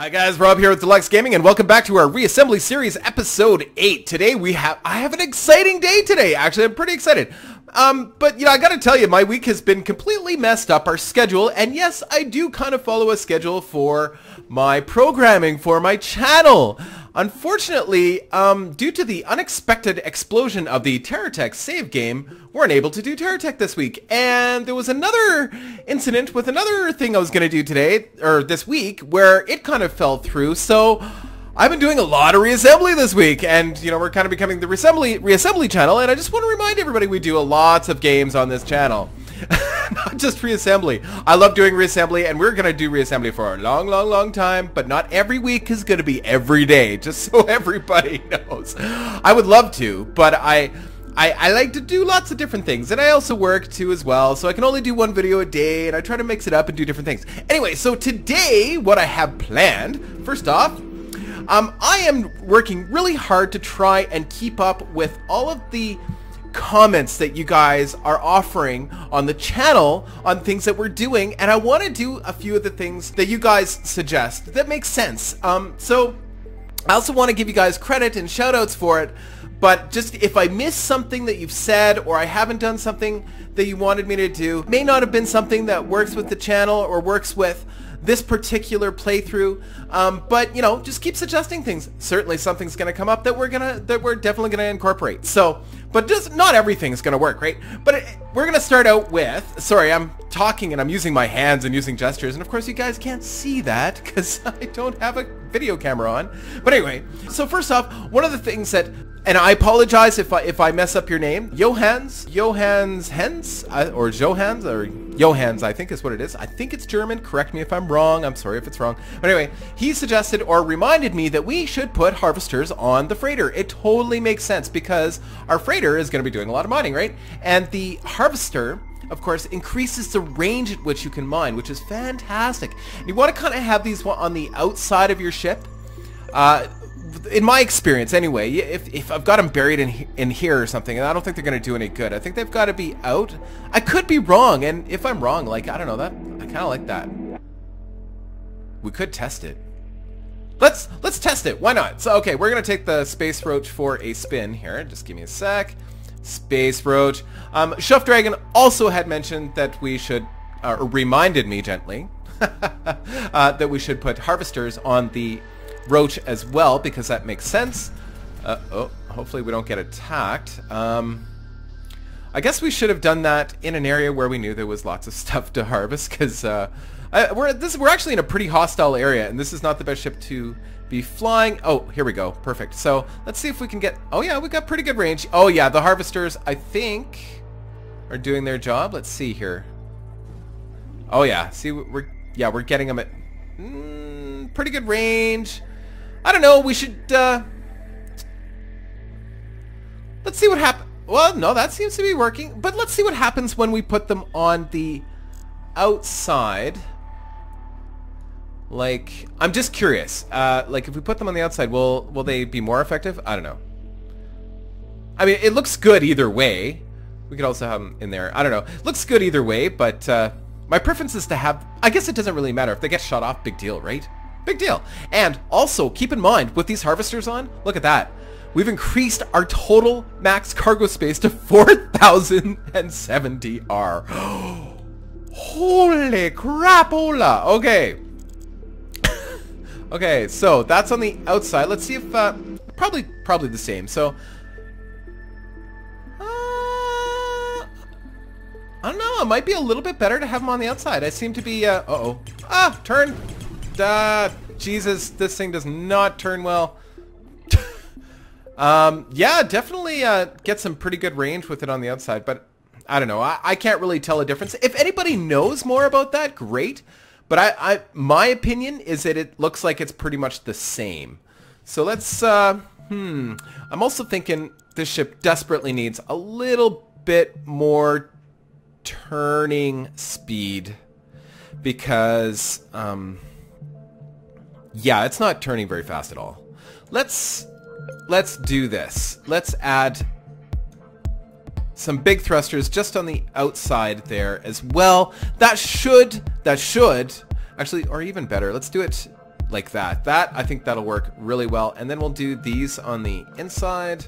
Hi guys, Rob here with Deluxe Gaming, and welcome back to our Reassembly Series Episode 8. Today I have an exciting day today. Actually, I'm pretty excited. But you know, I gotta tell you, my week has been completely messed up, our schedule, and yes, I do kind of follow a schedule for my programming, for my channel. Unfortunately, due to the unexpected explosion of the TerraTech save game, we weren't able to do TerraTech this week. And there was another incident with another thing I was going to do today, or this week, where it kind of fell through. So I've been doing a lot of reassembly this week, and you know, we're kind of becoming the reassembly channel, and I just want to remind everybody we do a lots of games on this channel. Not just reassembly. I love doing reassembly, and we're going to do reassembly for a long, long, long time, but not every week is going to be every day, just so everybody knows. I would love to, but I like to do lots of different things, and I also work too as well, so I can only do one video a day, and I try to mix it up and do different things. Anyway, so today, what I have planned, first off, I am working really hard to try and keep up with all of the comments that you guys are offering on the channel on things that we're doing, and I want to do a few of the things that you guys suggest that makes sense. So I also want to give you guys credit and shout outs for it, but just if I miss something that you've said, or I haven't done something that you wanted me to do, may not have been something that works with the channel or works with this particular playthrough, but you know, just keep suggesting things. Certainly something's gonna come up that we're definitely gonna incorporate. So, but just not everything's gonna work, right? But we're gonna start out with, sorry, I'm talking and I'm using my hands and using gestures, and of course you guys can't see that because I don't have a video camera on. But anyway, so first off, one of the things that, and I apologize if I mess up your name, Johans, I think is what it is. I think it's German. Correct me if I'm wrong. I'm sorry if it's wrong. But anyway, he suggested or reminded me that we should put harvesters on the freighter. It totally makes sense because our freighter is going to be doing a lot of mining, right? And the harvester, of course, increases the range at which you can mine, which is fantastic. And you want to kind of have these on the outside of your ship. In my experience, anyway, if I've got them buried in here or something, and I don't think they're going to do any good. I think they've got to be out. I could be wrong, and if I'm wrong, like, I don't know, that I kind of like that. We could test it. Let's test it. Why not? So, okay, we're going to take the space roach for a spin here. Just give me a sec. Space roach. Chef Dragon also had mentioned that we should, reminded me gently, that we should put harvesters on the roach as well, because that makes sense. Oh, hopefully we don't get attacked. I guess we should have done that in an area where we knew there was lots of stuff to harvest, because we're actually in a pretty hostile area, and this is not the best ship to be flying. Oh, here we go. Perfect. So let's see if we can get, oh yeah, we got pretty good range. Oh yeah, the harvesters, I think, are doing their job. Let's see here. Oh yeah, see, we're getting them at pretty good range. I don't know, we should, let's see what happens. Well, no, that seems to be working, but let's see what happens when we put them on the outside. Like, I'm just curious, like, if we put them on the outside, will they be more effective? I don't know. I mean, it looks good either way. We could also have them in there. I don't know. Looks good either way, but, my preference is to have, I guess it doesn't really matter. If they get shot off, big deal, right? Big deal. And also, keep in mind, with these harvesters on, look at that. We've increased our total max cargo space to 4,070R. Holy crapola! Okay. Okay, so that's on the outside. Let's see if, probably the same. So, I don't know, it might be a little bit better to have them on the outside. I seem to be, uh-oh. Ah, turn! Jesus, this thing does not turn well. Yeah, definitely get some pretty good range with it on the outside, but I don't know. I can't really tell a difference. If anybody knows more about that, great. But my opinion is that it looks like it's pretty much the same. So let's, I'm also thinking this ship desperately needs a little bit more turning speed, because yeah, it's not turning very fast at all. Let's do this. Let's add some big thrusters just on the outside there as well. That should actually, or even better, let's do it like that. That, I think that'll work really well. And then we'll do these on the inside.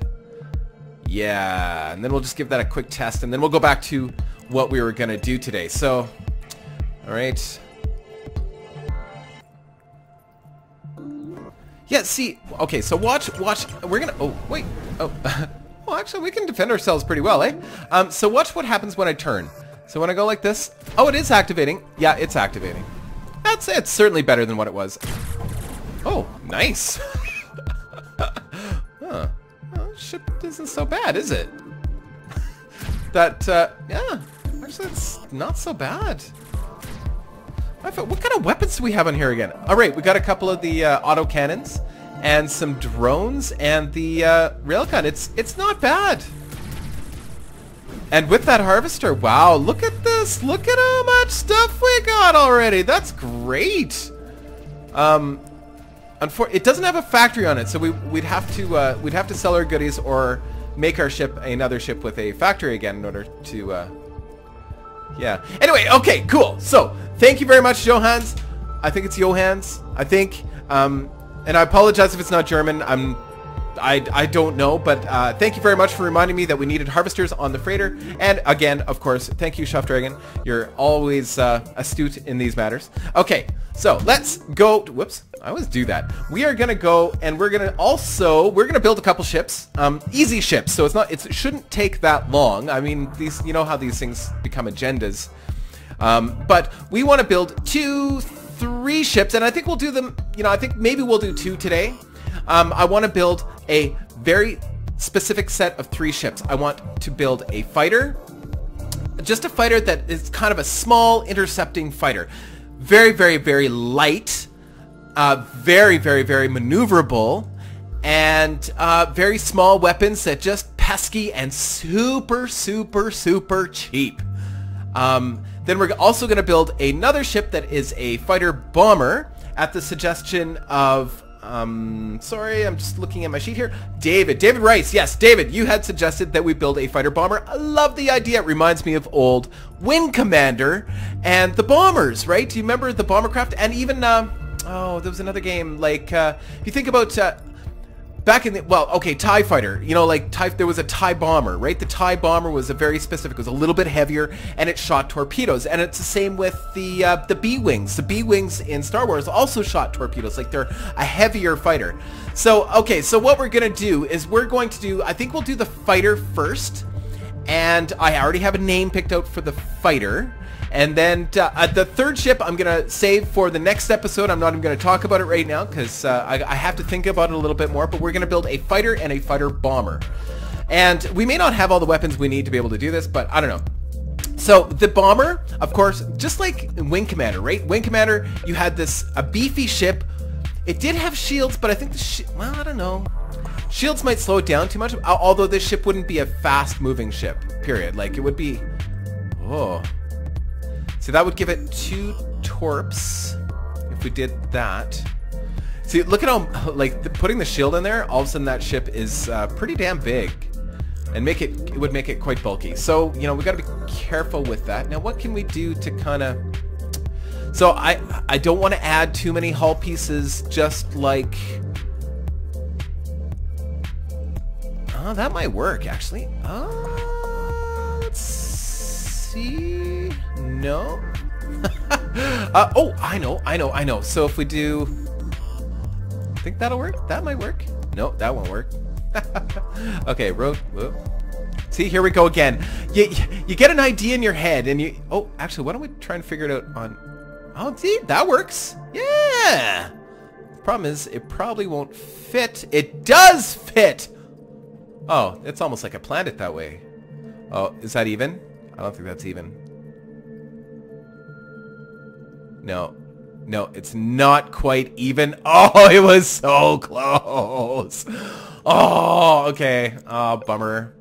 Yeah, and then we'll just give that a quick test, and then we'll go back to what we were gonna do today. So, all right. Yeah, see, okay, so watch, we're gonna, oh, wait, oh, well, actually, we can defend ourselves pretty well, eh? So watch what happens when I turn. So when I go like this, oh, it is activating. Yeah, it's activating. That's, it's certainly better than what it was. Oh, nice. Huh. Well, ship isn't so bad, is it? That, yeah, actually, it's not so bad. What kind of weapons do we have on here again? Alright, we got a couple of the auto cannons and some drones and the railgun. It's not bad. And with that harvester, wow, look at this. Look at how much stuff we got already. That's great. It doesn't have a factory on it, so we'd have to sell our goodies or make our ship another ship with a factory again in order to yeah. Anyway, okay, cool. So, thank you very much, Johans. I think it's Johans. I think. And I apologize if it's not German. I don't know. But thank you very much for reminding me that we needed harvesters on the freighter. And again, of course, thank you, Chef Dragon. You're always astute in these matters. Okay, so let's go. Whoops, I always do that. We are gonna go, and we're gonna build a couple ships. Easy ships. So it shouldn't take that long. I mean, these, you know how these things become agendas. But we want to build 2, 3 ships, and I think we'll do them, you know, I think maybe we'll do 2 today. I want to build a very specific set of 3 ships. I want to build a fighter, just a fighter that is kind of a small intercepting fighter. Very, very, very light, very, very, very maneuverable, and very small weapons that just pesky and super, super, super cheap. Then we're also going to build another ship that is a fighter bomber at the suggestion of, sorry, I'm just looking at my sheet here, David Rice. Yes, David, you had suggested that we build a fighter bomber. I love the idea. It reminds me of old Wing Commander and the bombers, right? Do you remember the bomber craft? And even, oh, there was another game, like, if you think about, back in the, well, okay, TIE Fighter, you know, like, there was a TIE Bomber, right? The TIE Bomber was a very specific, it was a little bit heavier, and it shot torpedoes. And it's the same with the B-Wings. The B-Wings in Star Wars also shot torpedoes, like they're a heavier fighter. So, okay, so what we're going to do is we're going to do, I think we'll do the fighter first, and I already have a name picked out for the fighter. And then the third ship I'm going to save for the next episode. I'm not even going to talk about it right now because I have to think about it a little bit more. But we're going to build a fighter and a fighter bomber. And we may not have all the weapons we need to be able to do this, but I don't know. So the bomber, of course, just like Wing Commander, right? Wing Commander, you had a beefy ship. It did have shields, but I think the well, I don't know. Shields might slow it down too much, although this ship wouldn't be a fast-moving ship, period. Like, it would be... Oh... So that would give it 2 torps if we did that. See, look at how, like, putting the shield in there, all of a sudden that ship is pretty damn big. And it would make it quite bulky. So, you know, we got to be careful with that. Now, what can we do to kind of... So I don't want to add too many hull pieces, just like... Oh, that might work, actually. Let's see... No. Oh, I know. So if we do, I think that'll work. That might work. No, that won't work. Okay, whoop. See, here we go again. You get an idea in your head, and you. Oh, actually, why don't we try and figure it out on? Oh, see, that works. Yeah. The problem is, it probably won't fit. It does fit. Oh, it's almost like I planned it that way. Oh, is that even? I don't think that's even. No, it's not quite even. Oh, it was so close. Oh, okay. Oh, bummer.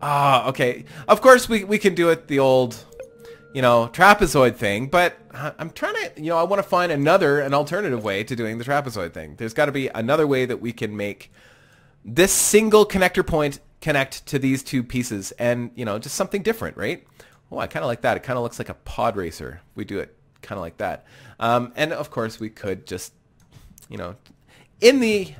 Ah, okay. Of course, we can do it the old, you know, trapezoid thing, but I'm trying to, you know, I want to find an alternative way to doing the trapezoid thing. There's got to be another way that we can make this single connector point connect to these 2 pieces and, you know, just something different, right? Oh, I kind of like that. It kind of looks like a pod racer. We do it kind of like that. And of course we could just, you know, in the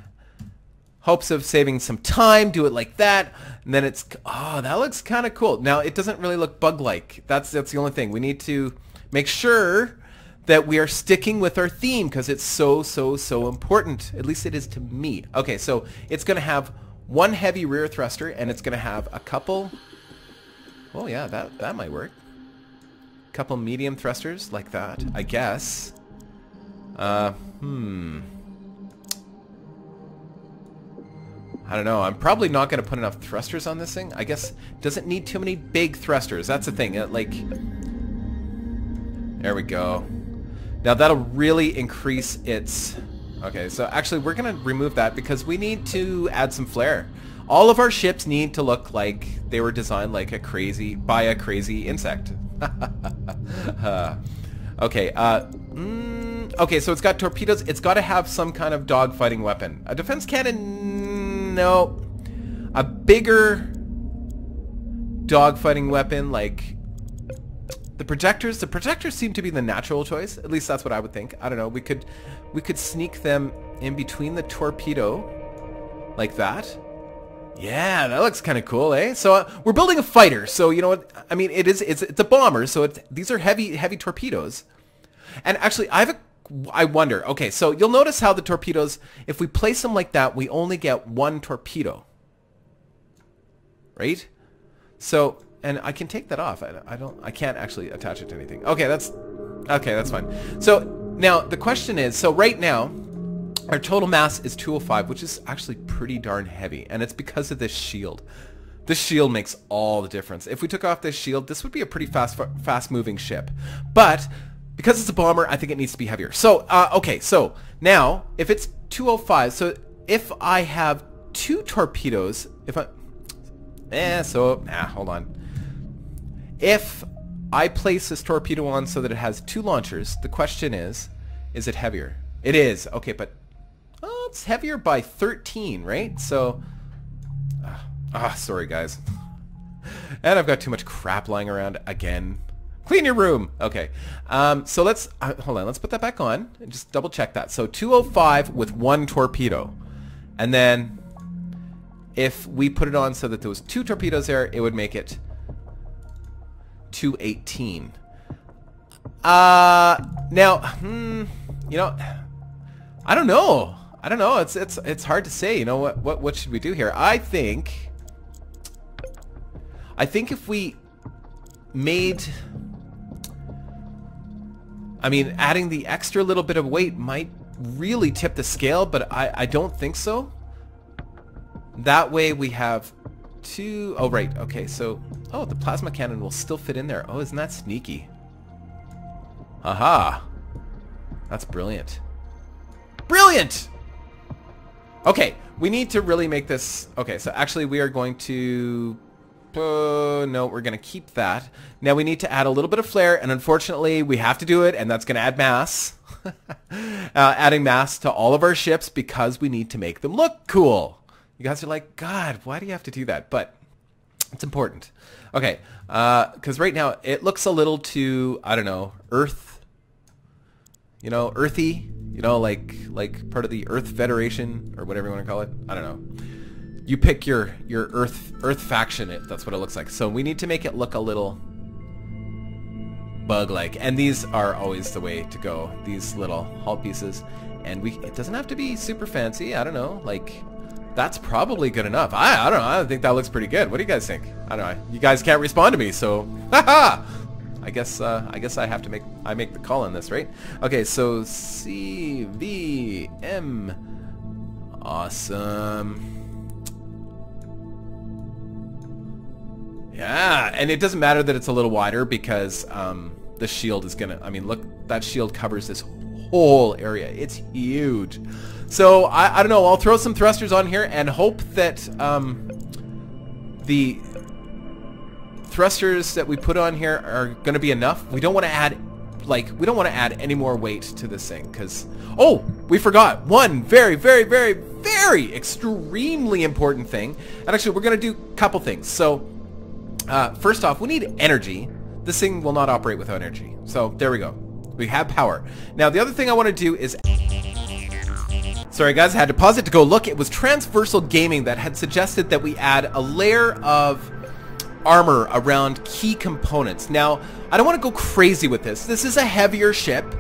hopes of saving some time, do it like that. And then it's, oh, that looks kind of cool. Now it doesn't really look bug-like. That's the only thing. We need to make sure that we are sticking with our theme because it's so important. At least it is to me. Okay, so it's gonna have one heavy rear thruster and it's gonna have a couple, oh yeah, that might work. Couple medium thrusters like that, I guess. I don't know. I'm probably not gonna put enough thrusters on this thing. I guess it doesn't need too many big thrusters. That's the thing. There we go. Now that'll really increase its... Okay, so actually we're going to remove that because we need to add some flair. All of our ships need to look like they were designed like a crazy... by a crazy insect. Okay, okay, so it's got torpedoes. It's got to have some kind of dogfighting weapon. A defense cannon... No. A bigger dogfighting weapon like... The projectors seem to be the natural choice. At least that's what I would think. I don't know. We could sneak them in between the torpedo, like that. Yeah, that looks kind of cool, eh? So we're building a fighter. So you know what I mean? It's a bomber. So these are heavy torpedoes. And actually, I wonder. Okay, so you'll notice how the torpedoes, if we place them like that, we only get one torpedo, right? So. And I can take that off. I can't actually attach it to anything. Okay, that's fine. So now the question is, so right now our total mass is 205, which is actually pretty darn heavy, and it's because of this shield. This shield makes all the difference. If we took off this shield, this would be a pretty fast moving ship. But because it's a bomber, I think it needs to be heavier. So okay, so now if it's 205, so if I have two torpedoes, hold on. If I place this torpedo on so that it has two launchers, the question is it heavier? It is. Okay, but it's heavier by 13, right? So, sorry guys. And I've got too much crap lying around again. Clean your room. Okay, so let's, hold on, let's put that back on and just double check that. So 205 with one torpedo. And then if we put it on so that there was two torpedoes there, it would make it 218. Now, you know, I don't know. It's hard to say. You know, what should we do here? I think if we made, I mean, adding the extra little bit of weight might really tip the scale, but I don't think so. That way we have two, oh right, okay, so, oh, the plasma cannon will still fit in there. Oh, isn't that sneaky? Aha! That's brilliant. Brilliant! Okay, we need to really make this... Okay, so actually we are going to... no, we're going to keep that. Now we need to add a little bit of flair, and unfortunately we have to do it, and that's going to add mass. Adding mass to all of our ships because we need to make them look cool. You guys are like, God, why do you have to do that? But it's important. Okay, because right now it looks a little too, I don't know, Earth, you know, earthy, you know, like part of the Earth Federation or whatever you want to call it. I don't know. You pick your Earth faction. That's what it looks like. So we need to make it look a little bug-like. And these are always the way to go, these little hull pieces. And it doesn't have to be super fancy. I don't know, like... That's probably good enough. I don't know. I think that looks pretty good. What do you guys think? I don't know. You guys can't respond to me, so haha. I guess I have to make the call on this, right? Okay, so CVM. Awesome. Yeah, and it doesn't matter that it's a little wider because the shield is gonna. I mean, look, that shield covers this whole area. It's huge. So I don't know, I'll throw some thrusters on here and hope that the thrusters that we put on here are going to be enough. We don't want to add any more weight to this thing because, oh, we forgot one very, very, very, very extremely important thing. And actually we're going to do a couple things. So first off, we need energy. This thing will not operate without energy. So there we go. We have power. Now, the other thing I want to do is... Sorry guys, I had to pause it to go look. It was Transversal Gaming that had suggested that we add a layer of armor around key components. Now, I don't want to go crazy with this. This is a heavier ship.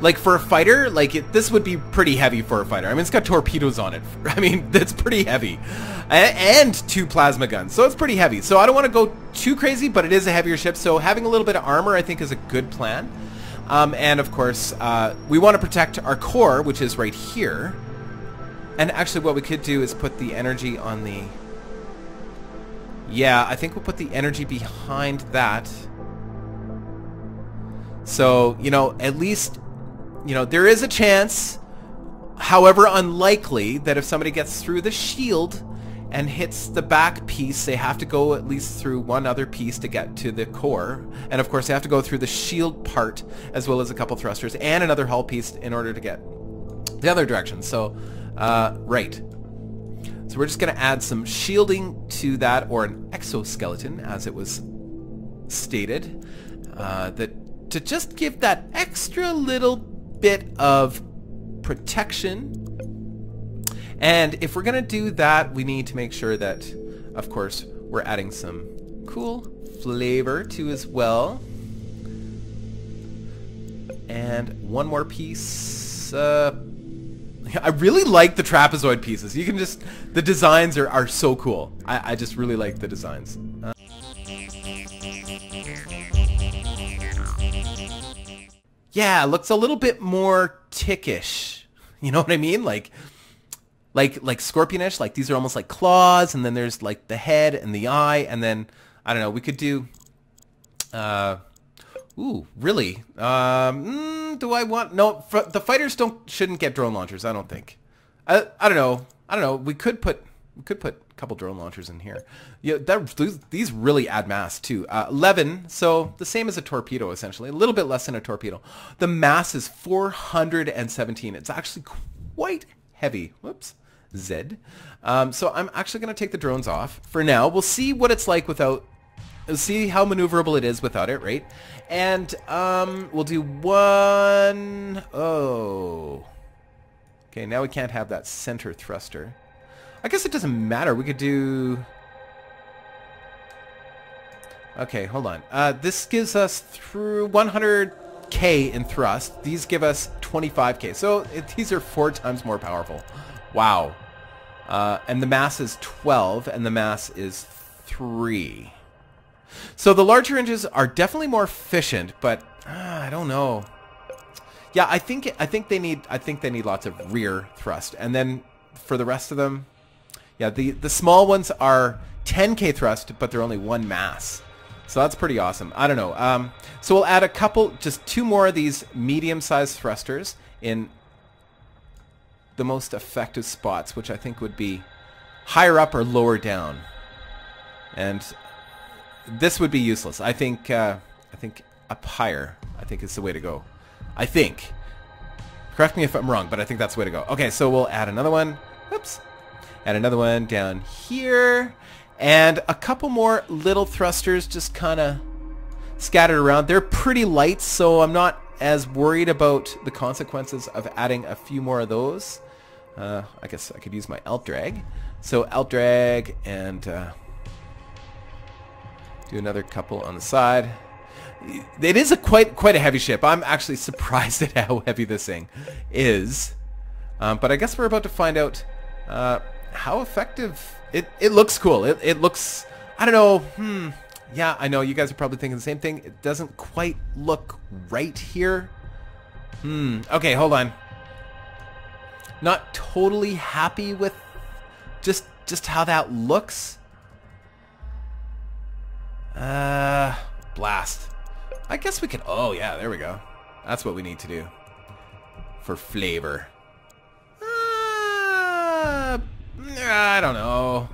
Like for a fighter, like this would be pretty heavy for a fighter. I mean, it's got torpedoes on it. I mean, that's pretty heavy. And two plasma guns, so it's pretty heavy. So I don't want to go too crazy, but it is a heavier ship. So having a little bit of armor, I think, is a good plan. And of course, we want to protect our core, which is right here. And actually what we could do is put the energy on the... Yeah, I think we'll put the energy behind that. So, you know, at least, you know, there is a chance, however unlikely, that if somebody gets through the shield and hits the back piece, they have to go at least through one other piece to get to the core. And of course, they have to go through the shield part as well as a couple thrusters and another hull piece in order to get the other direction. So... right. So we're just going to add some shielding to that, or an exoskeleton, as it was stated, that to just give that extra little bit of protection. And if we're going to do that, we need to make sure that, of course, we're adding some cool flavor to as well. And one more piece. I really like the trapezoid pieces. You can just... The designs are so cool. I just really like the designs. Yeah, looks a little bit more tickish. You know what I mean? Like scorpionish. Like these are almost like claws, and then there's like the head and the eye, and then I don't know. We could do... Ooh, really? Do I want... No, the fighters shouldn't get drone launchers, I don't think. I don't know. I don't know. We could put a couple drone launchers in here. Yeah, these really add mass too. 11, so the same as a torpedo essentially. A little bit less than a torpedo. The mass is 417. It's actually quite heavy. Whoops. Z. So I'm actually going to take the drones off for now. We'll see what it's like without... See how maneuverable it is without it, right? And we'll do one... Oh. Okay, now we can't have that center thruster. I guess it doesn't matter. We could do... Okay, hold on. This gives us through 100k in thrust. These give us 25k. So these are 4 times more powerful. Wow. And the mass is 12, and the mass is 3. So the larger engines are definitely more efficient, but I don't know. Yeah, I think they need lots of rear thrust, and then for the rest of them, yeah, the small ones are 10k thrust, but they're only 1 mass, so that's pretty awesome. I don't know. So we'll add a couple, just 2 more of these medium-sized thrusters in the most effective spots, which I think would be higher up or lower down, and. This would be useless. I think up higher, I think, is the way to go. I think. Correct me if I'm wrong, but I think that's the way to go. Okay, so we'll add another one. Oops. Add another one down here. And a couple more little thrusters just kind of scattered around. They're pretty light, so I'm not as worried about the consequences of adding a few more of those. I guess I could use my alt drag. So alt drag and... do another couple on the side. It is a quite a heavy ship. I'm actually surprised at how heavy this thing is. But I guess we're about to find out how effective... It looks cool. It looks... I don't know. Yeah, I know. You guys are probably thinking the same thing. It doesn't quite look right here. Okay, hold on. Not totally happy with just how that looks. Blast. I guess we could... Oh, yeah, there we go. That's what we need to do. For flavor. I don't know.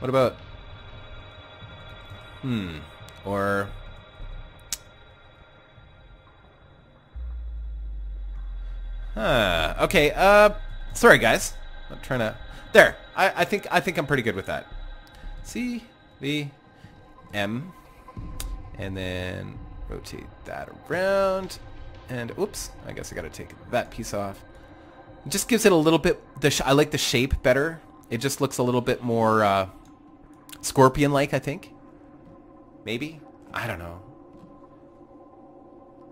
What about... Or... Okay, sorry, guys. I'm trying to... There. I think I'm pretty good with that. See... V, M, and then Rotate that around. And, oops, I guess I gotta take that piece off. It just gives it a little bit, I like the shape better. It just looks a little bit more scorpion-like, I think. Maybe? I don't know.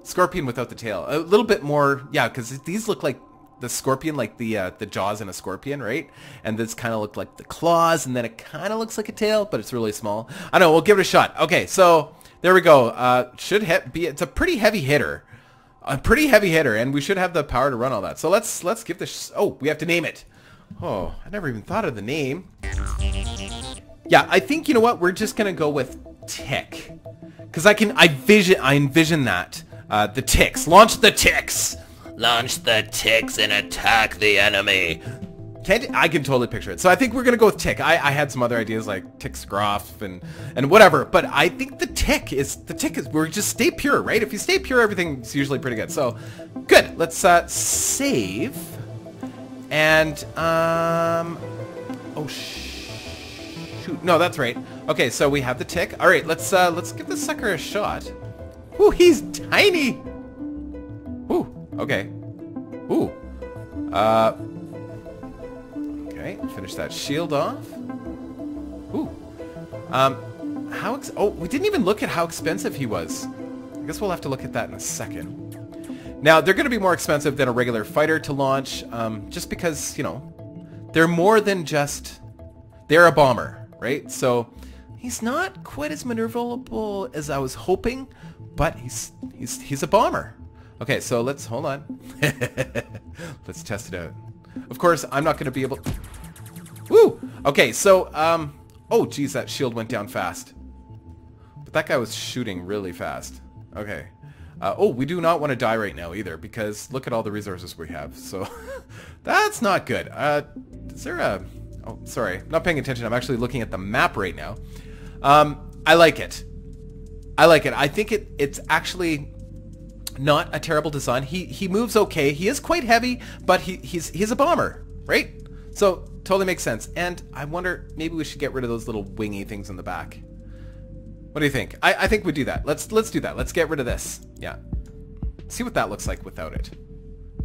Scorpion without the tail. A little bit more, yeah, because these look like the scorpion, like the jaws in a scorpion, right? And this kind of looked like the claws, and then it kind of looks like a tail, but it's really small. I don't know, we'll give it a shot. Okay, so there we go. It's a pretty heavy hitter. A pretty heavy hitter, and we should have the power to run all that. So let's give this... Oh, we have to name it. Oh, I never even thought of the name. Yeah, I think, you know what? We're just going to go with Tick. Because I envision that. The Ticks. Launch the Ticks! Launch the Ticks and attack the enemy. I can totally picture it. So I think we're going to go with Tick. I had some other ideas like Tick Scroff and whatever. But I think the tick is, we're just stay pure, right? If you stay pure, everything's usually pretty good. So good. Let's save. And, oh, shoot. No, that's right. Okay, so we have the Tick. All right, let's give this sucker a shot. Ooh, he's tiny. Ooh, okay. Ooh. Okay, finish that shield off. Ooh. Oh, we didn't even look at how expensive he was. I guess we'll have to look at that in a second. Now, they're going to be more expensive than a regular fighter to launch, just because, you know, they're more than just... They're a bomber, right? So, he's not quite as maneuverable as I was hoping, but he's a bomber. Okay, so let's... Hold on. Let's test it out. Of course, I'm not going to be able... Woo! Okay, so, oh, geez, that shield went down fast. But that guy was shooting really fast. Okay. Oh, we do not want to die right now either, because look at all the resources we have. So that's not good. Is there a... Oh, sorry. I'm not paying attention. I'm actually looking at the map right now. I like it. I like it. I think it's actually not a terrible design. He moves okay. He is quite heavy, but he's a bomber, right? So totally makes sense. And I wonder, maybe we should get rid of those little wingy things in the back. What do you think? I think we do that. Let's do that. Let's get rid of this. Yeah. See what that looks like without it.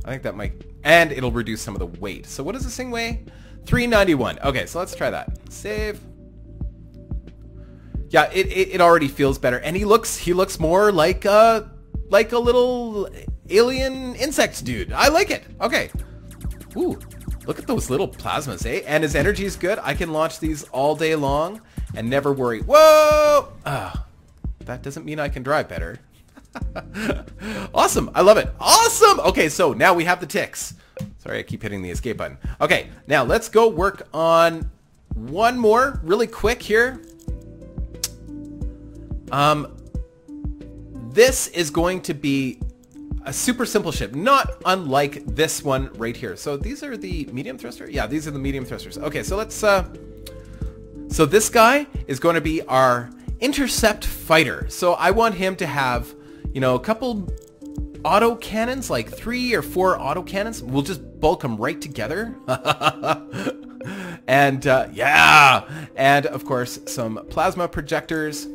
I think that might... And it'll reduce some of the weight. So what does this thing weigh? 391. Okay, so let's try that. Save. Yeah, it already feels better. And he looks more like a little alien insect dude. I like it. Okay. Ooh. Look at those little plasmas, eh? And his energy is good. I can launch these all day long and never worry. Whoa! That doesn't mean I can drive better. Awesome. I love it. Awesome! Okay, so now we have the Ticks. Sorry, I keep hitting the escape button. Okay, now let's go work on one more really quick here. This is going to be... a super simple ship, not unlike this one right here. So these are the medium thruster? Yeah, these are the medium thrusters. Okay, so let's... So this guy is going to be our intercept fighter. So I want him to have, you know, a couple auto cannons, like 3 or 4 auto cannons. We'll just bulk them right together. And, yeah! And, of course, some plasma projectors.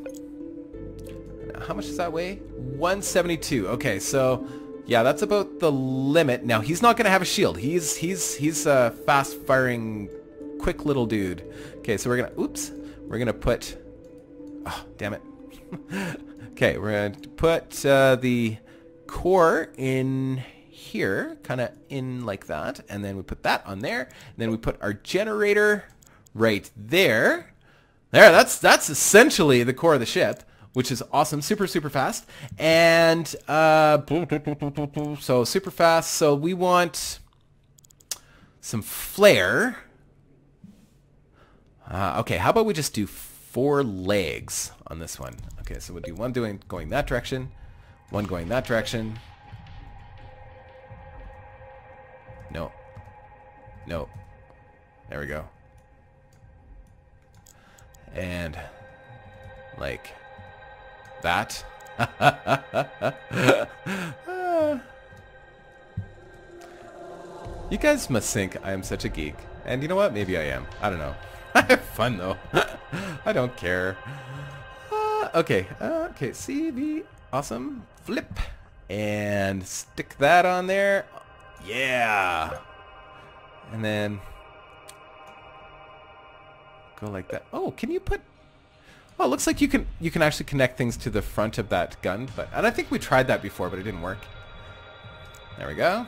How much does that weigh? 172. Okay, so yeah, that's about the limit. Now he's not gonna have a shield. He's a fast firing quick little dude. Okay, so we're gonna put... oh, damn it. Okay, we're gonna put the core in here, kind of in like that, and then we put that on there, and then we put our generator right there. That's essentially the core of the ship, which is awesome. Super, super fast. And, so super fast. So we want some flare. Okay, how about we just do 4 legs on this one? Okay, so we'll do one going that direction, one going that direction. No. No. There we go. And, like... that. You guys must think I am such a geek. And you know what? Maybe I am. I don't know. I have fun though. I don't care. Okay. Okay. CV. Awesome. Flip. And stick that on there. Yeah. And then go like that. Oh, can you put... Oh, it looks like you can actually connect things to the front of that gun. But, and I think we tried that before, but it didn't work. There we go.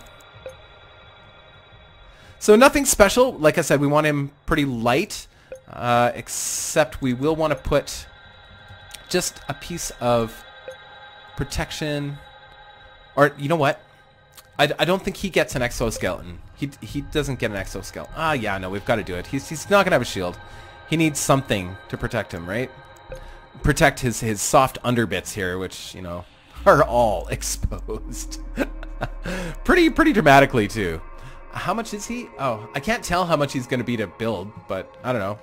So nothing special. Like I said, we want him pretty light, except we will want to put just a piece of protection. Or, you know what? I don't think he gets an exoskeleton. He doesn't get an exoskeleton. Ah, yeah, no, we've got to do it. He's not going to have a shield. He needs something to protect him, right? Protect his soft underbits here, which, you know, are all exposed. pretty dramatically, too. How much is he? Oh, I can't tell how much he's going to be to build, but I don't know.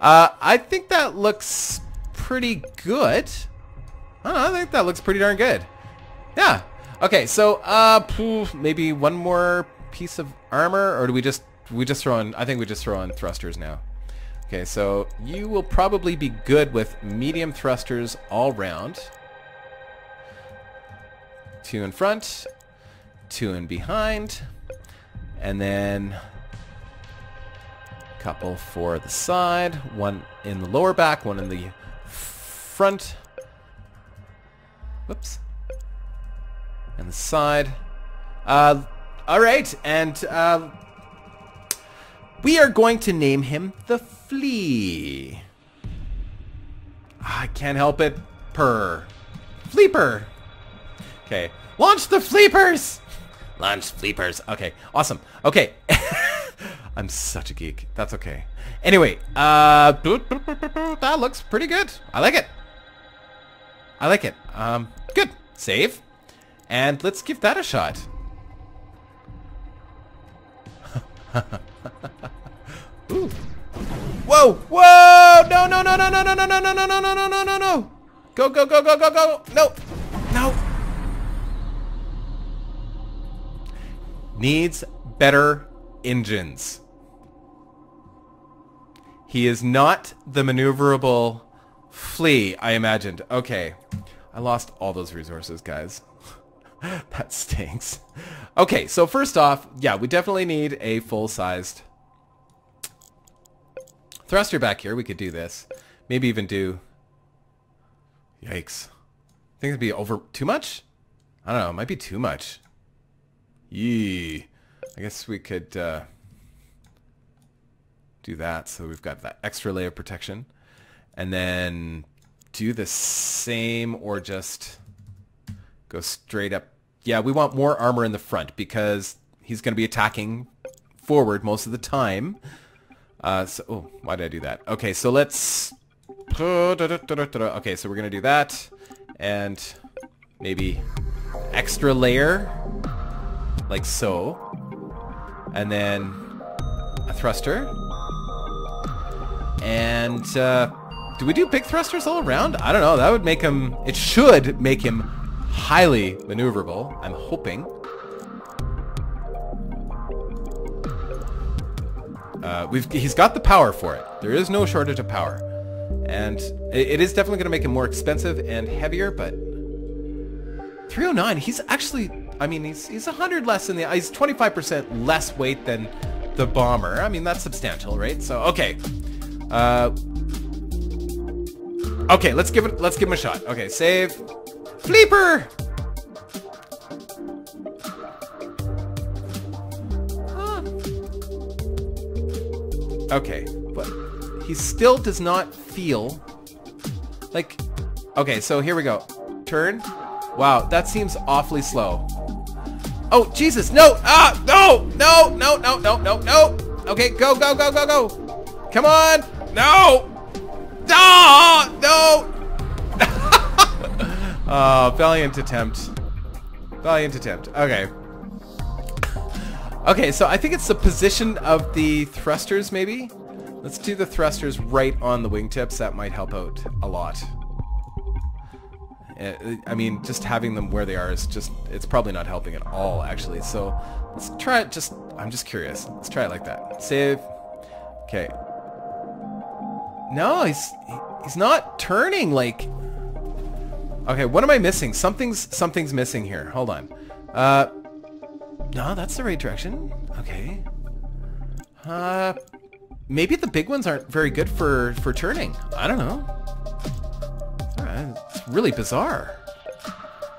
I think that looks pretty good. I think that looks pretty darn good. Yeah. Okay, so maybe one more piece of armor, or do we just throw in? I think we just throw in thrusters now. Okay, so you will probably be good with medium thrusters all round. 2 in front, 2 in behind, and then a couple for the side. 1 in the lower back, 1 in the front. Whoops. And the side. Alright, and we are going to name him the Flea. I can't help it. Purr. Fleapper. Okay. Launch the Fleapers! Launch Fleapers. Okay, awesome. Okay. I'm such a geek. That's okay. Anyway, that looks pretty good. I like it. I like it. Good. Save. And let's give that a shot. Ooh. Whoa! Whoa! No! No! No! No! No! No! No! No! No! No! No! No! No! No! No! Go! Go! Go! Go! Go! Go! No! No! Needs better engines. He is not the maneuverable flea I imagined. Okay, I lost all those resources, guys. That stinks. Okay, so first off, yeah, we definitely need a full-sized thruster back here. We could do this. Maybe even do... Yikes. I think it'd be over... Too much? I don't know. It might be too much. Yee. I guess we could do that. So we've got that extra layer of protection. And then do the same or just... Go straight up. Yeah, we want more armor in the front because he's going to be attacking forward most of the time. So, oh, why did I do that? Okay, so let's... Okay, so we're going to do that. And maybe extra layer. Like so. And then a thruster. And do we do big thrusters all around? I don't know. That would make him... It should make him... highly maneuverable, I'm hoping. He's got the power for it. There is no shortage of power. And it is definitely going to make him more expensive and heavier, but... 309, he's actually... I mean, he's 100 less than the... He's 25% less weight than the bomber. I mean, that's substantial, right? So, okay. Okay, let's give him a shot. Okay, save... Fleapper! Ah. Okay, but he still does not feel like... Okay, so here we go. Turn. Wow, that seems awfully slow. Oh, Jesus, no! Ah, no! No, no, no, no, no, no! Okay, go, go, go, go, go! Come on! No! Ah, no! Oh, valiant attempt. Valiant attempt. Okay. Okay, so I think it's the position of the thrusters, maybe? Let's do the thrusters right on the wingtips. That might help out a lot. I mean, just having them where they are is just... It's probably not helping at all, actually. So, let's try it just... I'm just curious. Let's try it like that. Save. Okay. No, he's not turning, like... Okay, what am I missing? Something's missing here. Hold on. No, that's the right direction. Okay. Maybe the big ones aren't very good for turning. I don't know. Alright, it's really bizarre.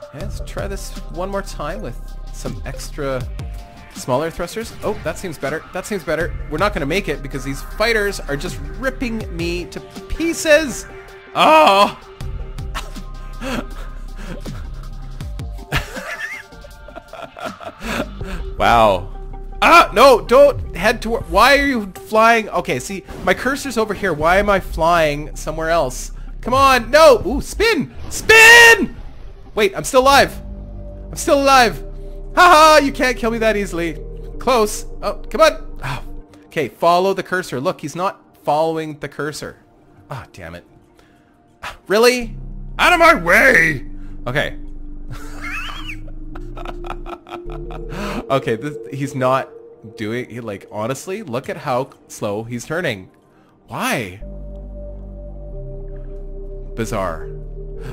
Okay, let's try this one more time with some extra smaller thrusters. Oh, that seems better. That seems better. We're not going to make it because these fighters are just ripping me to pieces. Oh! Wow. Ah, no, don't head toward. Why are you flying? Okay, see, my cursor's over here. Why am I flying somewhere else? Come on, no! Ooh, spin! Spin! Wait, I'm still alive. I'm still alive. Haha, you can't kill me that easily. Close. Oh, come on. Oh. Okay, follow the cursor. Look, he's not following the cursor. Ah, oh, damn it. Really? Out of my way! Okay. Okay, he's not doing... Like, honestly, look at how slow he's turning. Why? Bizarre.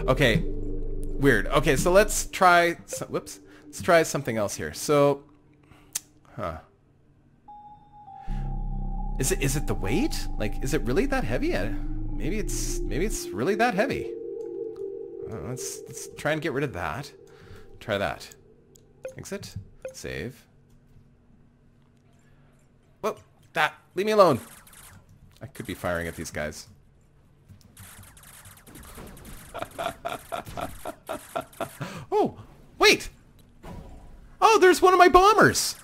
Okay. Weird. Okay, so let's try... whoops. Let's try something else here. So... Huh. Is it the weight? Like, is it really that heavy? Maybe it's really that heavy. Let's try and get rid of that. Try that. Exit. Save. Whoa! That! Leave me alone! I could be firing at these guys. Oh! Wait! Oh, there's one of my bombers!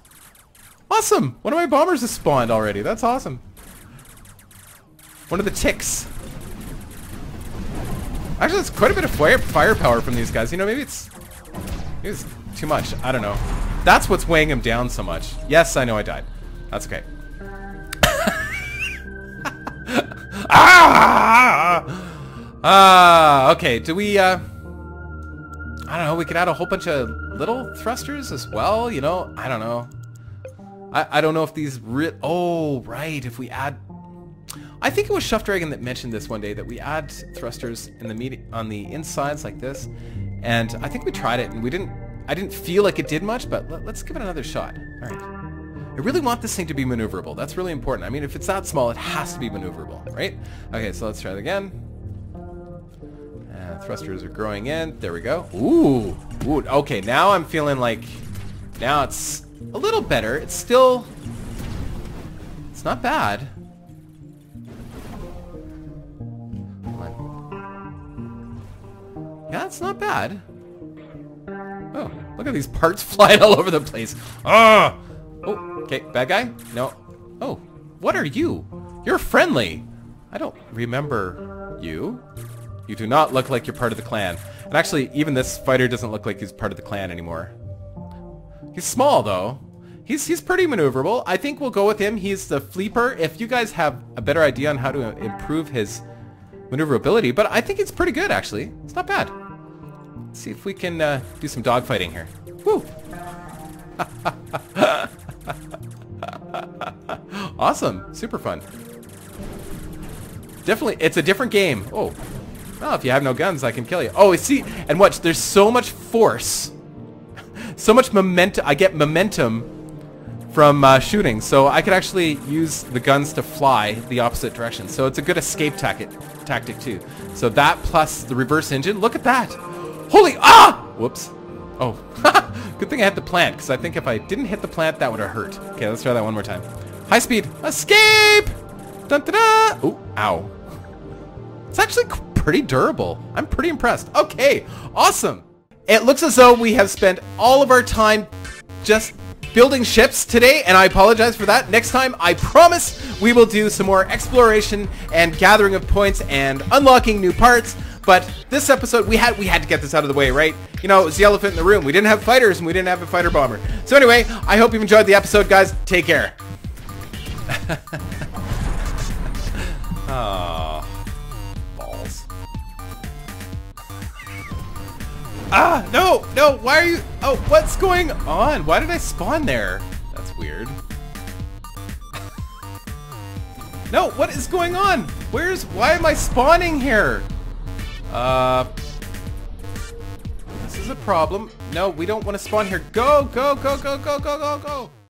Awesome! One of my bombers has spawned already. That's awesome. One of the ticks. Actually, that's quite a bit of firepower from these guys. You know, maybe it's too much. I don't know. That's what's weighing him down so much. Yes, I know I died. That's okay. Okay, do we, I don't know, we could add a whole bunch of little thrusters as well, you know? I don't know. I don't know if these oh, right, if we add... I think it was Shuffdragon that mentioned this one day, that we add thrusters in the on the insides like this, and I think we tried it, and I didn't feel like it did much, but let's give it another shot. All right. I really want this thing to be maneuverable. That's really important. I mean, if it's that small, it has to be maneuverable, right? Okay, so let's try it again. Thrusters are growing in. There we go. Ooh. Ooh. Okay, now I'm feeling like... Now it's a little better. It's still... It's not bad. Hold on. Yeah, it's not bad. Oh, look at these parts flying all over the place. Ah! Oh, okay, bad guy? No. Oh, what are you? You're friendly. I don't remember you. You do not look like you're part of the clan. And actually, even this fighter doesn't look like he's part of the clan anymore. He's small, though. He's pretty maneuverable. I think we'll go with him. He's the Fleapper. If you guys have a better idea on how to improve his maneuverability, but I think it's pretty good, actually. It's not bad. Let's see if we can do some dogfighting here. Woo! Awesome. Super fun. Definitely, it's a different game. Oh. Oh, if you have no guns, I can kill you. Oh, see, and watch, there's so much force. So much momentum. I get momentum from shooting, so I could actually use the guns to fly the opposite direction. So it's a good escape tactic too. So that plus the reverse engine. Look at that. Holy, ah! Whoops. Oh, good thing I hit the plant, because I think if I didn't hit the plant, that would have hurt. Okay, let's try that one more time. High speed, escape! Dun-da-da! Oh, ow. It's actually pretty durable. I'm pretty impressed. Okay, awesome. It looks as though we have spent all of our time just building ships today, and I apologize for that. Next time, I promise we will do some more exploration and gathering of points and unlocking new parts. But this episode, we had to get this out of the way, right? You know, it was the elephant in the room. We didn't have fighters, and we didn't have a fighter bomber. So anyway, I hope you've enjoyed the episode, guys. Take care. Oh, balls. Ah, no, no, why are you... Oh, what's going on? Why did I spawn there? That's weird. No, what is going on? Why am I spawning here? is a problem. No, we don't want to spawn here. Go, go, go, go, go, go, go, go.